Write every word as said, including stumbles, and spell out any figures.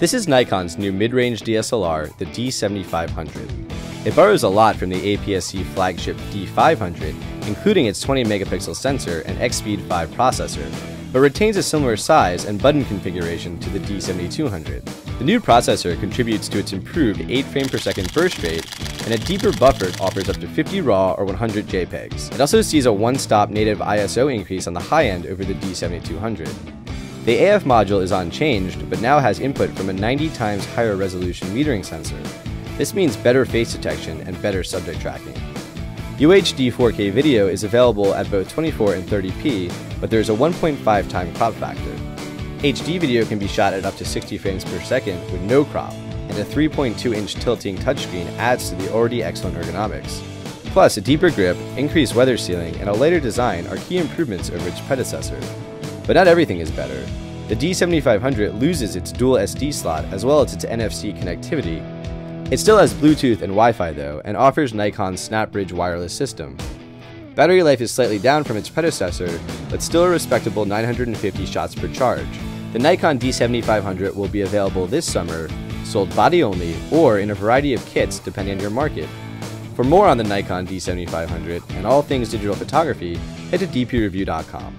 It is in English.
This is Nikon's new mid-range D S L R, the D seventy-five hundred. It borrows a lot from the A P S C flagship D five hundred, including its twenty megapixel sensor and Expeed five processor, but retains a similar size and button configuration to the D seventy-two hundred. The new processor contributes to its improved eight frame per second burst rate, and a deeper buffer offers up to fifty RAW or one hundred JPEGs. It also sees a one-stop native I S O increase on the high end over the D seventy-two hundred. The A F module is unchanged, but now has input from a ninety times higher resolution metering sensor. This means better face detection and better subject tracking. U H D four K video is available at both twenty-four and thirty p, but there is a one point five time crop factor. H D video can be shot at up to sixty frames per second with no crop, and a three point two inch tilting touchscreen adds to the already excellent ergonomics. Plus, a deeper grip, increased weather sealing, and a lighter design are key improvements over its predecessor. But not everything is better. The D seventy-five hundred loses its dual S D slot as well as its N F C connectivity. It still has Bluetooth and Wi-Fi though, and offers Nikon's Snapbridge wireless system. Battery life is slightly down from its predecessor, but still a respectable nine hundred fifty shots per charge. The Nikon D seventy-five hundred will be available this summer, sold body only, or in a variety of kits depending on your market. For more on the Nikon D seventy-five hundred and all things digital photography, head to d p review dot com.